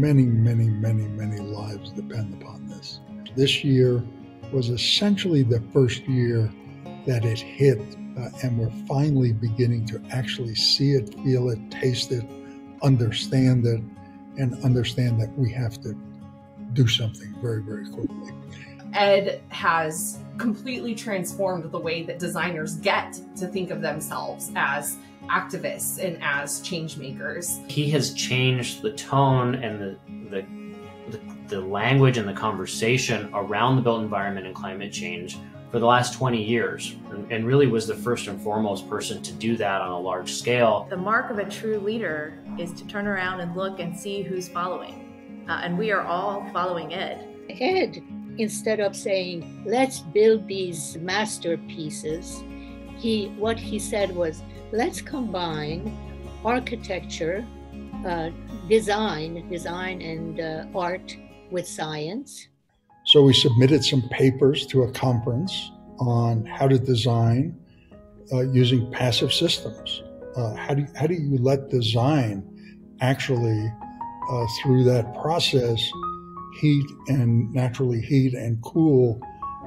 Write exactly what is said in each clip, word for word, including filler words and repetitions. many, many, many, many lives depend upon this. This year was essentially the first year that it hit, uh, and we're finally beginning to actually see it, feel it, taste it, understand it, and understand that we have to do something very, very quickly. Ed has completely transformed the way that designers get to think of themselves as activists and as change makers. He has changed the tone and the, the, the, the language and the conversation around the built environment and climate change for the last twenty years, and really was the first and foremost person to do that on a large scale. The mark of a true leader is to turn around and look and see who's following. Uh, and we are all following Ed. Ed, instead of saying, let's build these masterpieces, he, what he said was, let's combine architecture, uh, design, design and uh, art with science. So we submitted some papers to a conference on how to design uh, using passive systems. Uh, how do you, how do you let design actually, uh, through that process, heat and naturally heat and cool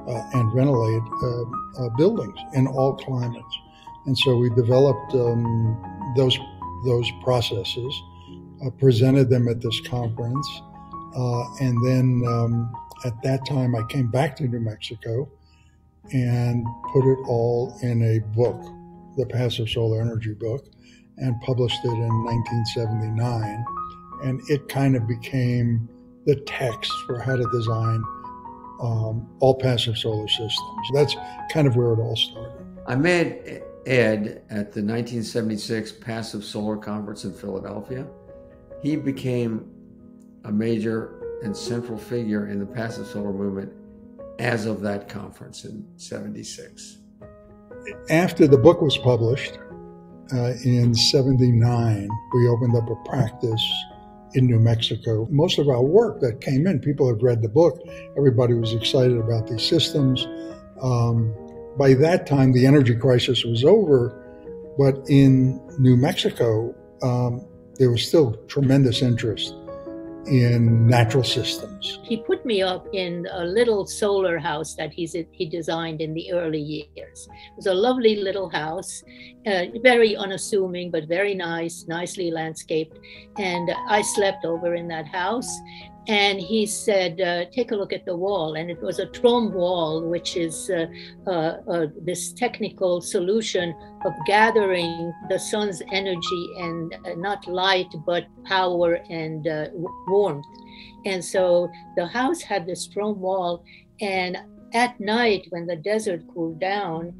uh, and ventilate uh, uh, buildings in all climates? And so we developed um, those, those processes, uh, presented them at this conference, uh, and then um, at that time I came back to New Mexico and put it all in a book, the Passive Solar Energy book, and published it in nineteen seventy-nine. And it kind of became the text for how to design um, all passive solar systems. That's kind of where it all started. I met Ed at the nineteen seventy-six Passive Solar Conference in Philadelphia. He became a major and central figure in the passive solar movement as of that conference in seventy-six. After the book was published uh, in seventy-nine, we opened up a practice in New Mexico. Most of our work that came in, people had read the book, everybody was excited about these systems. Um, by that time, the energy crisis was over, but in New Mexico, um, there was still tremendous interest in natural systems. He put me up in a little solar house that he's, he designed in the early years. It was a lovely little house, uh, very unassuming, but very nice, nicely landscaped. And I slept over in that house. And he said, uh, take a look at the wall. And it was a trombe wall, which is uh, uh, uh, this technical solution of gathering the sun's energy and uh, not light, but power and uh, warmth. And so the house had this trombe wall. And at night, when the desert cooled down,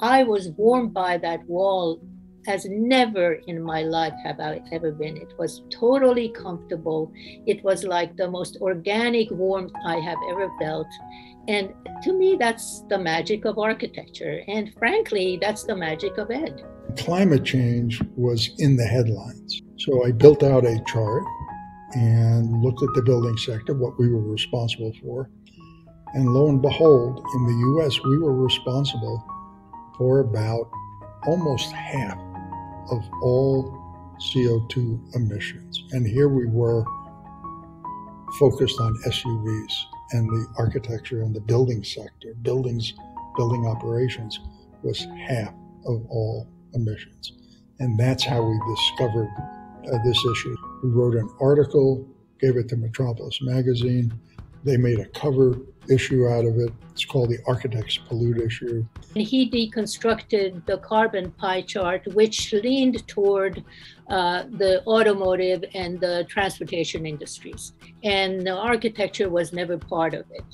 I was warmed by that wall as never in my life have I ever been. It was totally comfortable. It was like the most organic warmth I have ever felt. And to me, that's the magic of architecture. And frankly, that's the magic of Ed. Climate change was in the headlines. So I built out a chart and looked at the building sector, what we were responsible for. And lo and behold, in the U S, we were responsible for about almost half of all C O two emissions. And here we were focused on S U Vs and the architecture and the building sector. Buildings, building operations was half of all emissions. And that's how we discovered uh, this issue. We wrote an article, gave it to Metropolis Magazine. They made a cover issue out of it. It's called the Architects Pollute Issue. He deconstructed the carbon pie chart, which leaned toward uh, the automotive and the transportation industries. And the architecture was never part of it.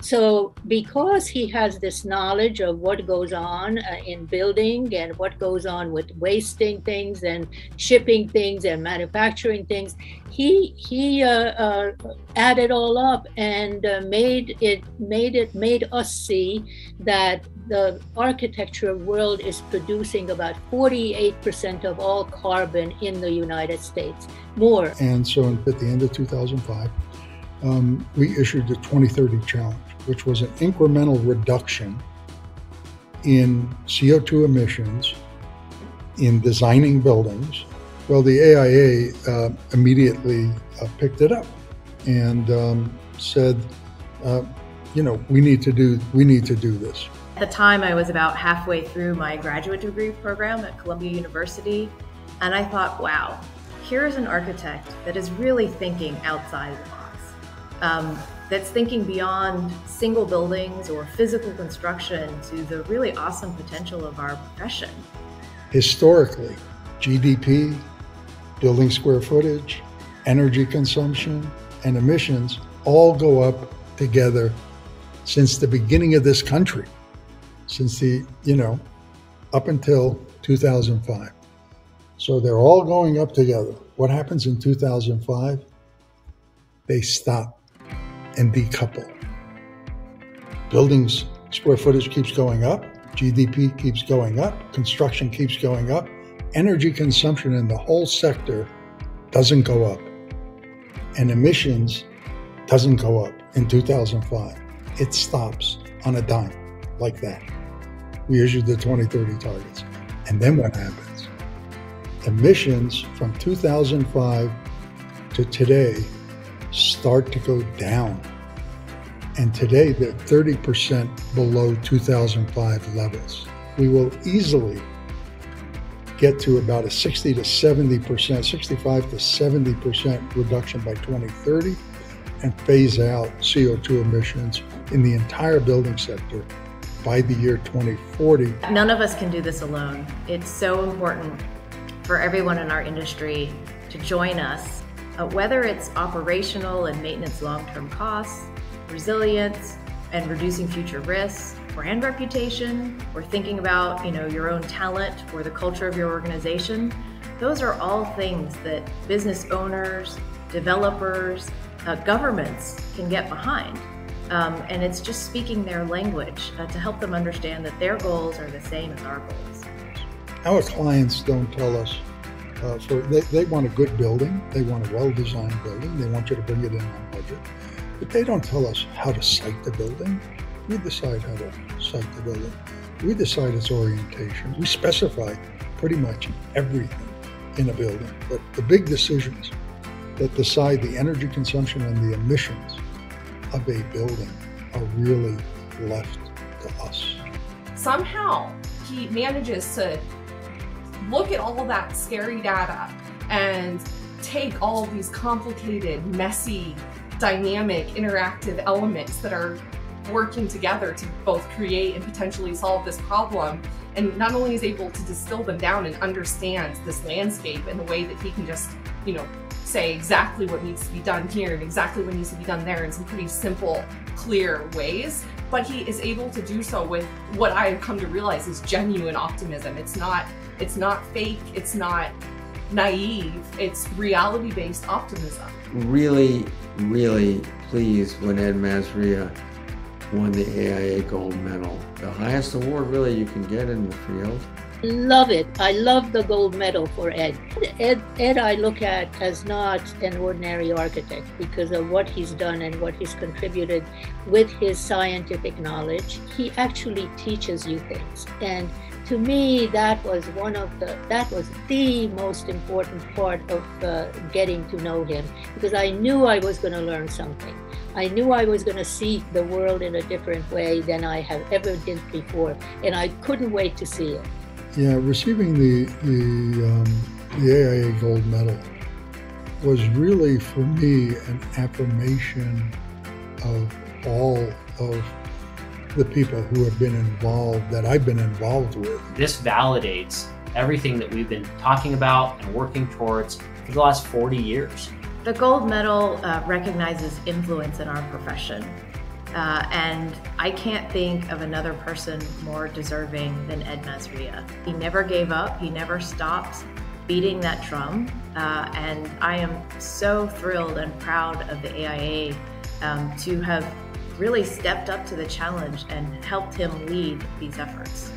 So because he has this knowledge of what goes on uh, in building and what goes on with wasting things and shipping things and manufacturing things, he he uh, uh, added all up and uh, made it made it made us see that the architecture world is producing about forty-eight percent of all carbon in the United States more. And so at the end of two thousand five, Um, we issued the twenty thirty Challenge, which was an incremental reduction in C O two emissions in designing buildings Well, the A I A uh, immediately uh, picked it up and um, said, uh, you know, we need to do, we need to do this. At the time, I was about halfway through my graduate degree program at Columbia University, and I thought, wow, here's an architect that is really thinking outside the box, um, that's thinking beyond single buildings or physical construction to the really awesome potential of our profession. Historically, G D P, building square footage, energy consumption, and emissions all go up together since the beginning of this country. Since the, you know, up until two thousand five. So they're all going up together. What happens in two thousand five? They stop and decouple. Buildings, square footage keeps going up, G D P keeps going up, construction keeps going up, energy consumption in the whole sector doesn't go up, and emissions doesn't go up in two thousand five. It stops on a dime. Like that. We issued the twenty thirty targets. And then what happens? Emissions from two thousand five to today start to go down. And today they're thirty percent below two thousand five levels. We will easily get to about a sixty to seventy percent, sixty-five to seventy percent reduction by twenty thirty and phase out C O two emissions in the entire building sector by the year twenty forty. None of us can do this alone. It's so important for everyone in our industry to join us, uh, whether it's operational and maintenance long-term costs, resilience and reducing future risks, brand reputation, or thinking about, you know, your own talent or the culture of your organization. Those are all things that business owners, developers, uh, governments can get behind. Um, and it's just speaking their language uh, to help them understand that their goals are the same as our goals. Our clients don't tell us, uh, for they, they want a good building, they want a well-designed building, they want you to bring it in on budget, but they don't tell us how to site the building. We decide how to site the building. We decide its orientation. We specify pretty much everything in a building, but the big decisions that decide the energy consumption and the emissions of a building are really left to us. Somehow he manages to look at all of that scary data and take all of these complicated, messy, dynamic, interactive elements that are working together to both create and potentially solve this problem, and not only is able to distill them down and understand this landscape in a way that he can just, you know, say exactly what needs to be done here and exactly what needs to be done there in some pretty simple, clear ways, but he is able to do so with what I have come to realize is genuine optimism. It's not, it's not fake, it's not naive, it's reality-based optimism. Really, really pleased when Ed Mazria won the A I A Gold Medal. The highest award really you can get in the field. Love it. I love the gold medal for Ed. Ed. Ed I look at as not an ordinary architect because of what he's done and what he's contributed with his scientific knowledge. He actually teaches you things. And to me, that was one of the, that was the most important part of uh, getting to know him, because I knew I was going to learn something. I knew I was going to see the world in a different way than I have ever did before. And I couldn't wait to see it. Yeah, receiving the, the, um, the A I A Gold Medal was really, for me, an affirmation of all of the people who have been involved, that I've been involved with. This validates everything that we've been talking about and working towards for the last forty years. The gold medal uh, recognizes influence in our profession. Uh, and I can't think of another person more deserving than Ed Mazria. He never gave up, he never stopped beating that drum, uh, and I am so thrilled and proud of the A I A um, to have really stepped up to the challenge and helped him lead these efforts.